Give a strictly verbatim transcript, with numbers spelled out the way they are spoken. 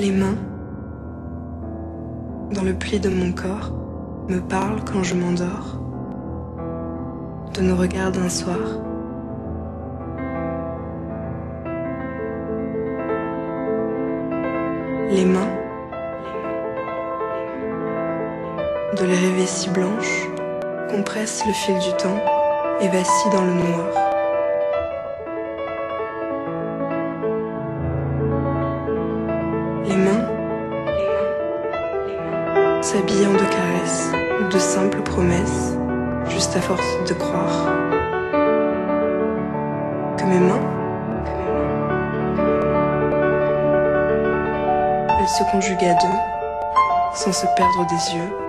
Les mains, dans le pli de mon corps, me parlent quand je m'endors, de nos regards d'un soir. Les mains, de la rêver si blanche, compressent le fil du temps et vacillent dans le noir. Les mains s'habillant de caresses ou de simples promesses, juste à force de croire que mes mains, elles se conjuguent à deux sans se perdre des yeux.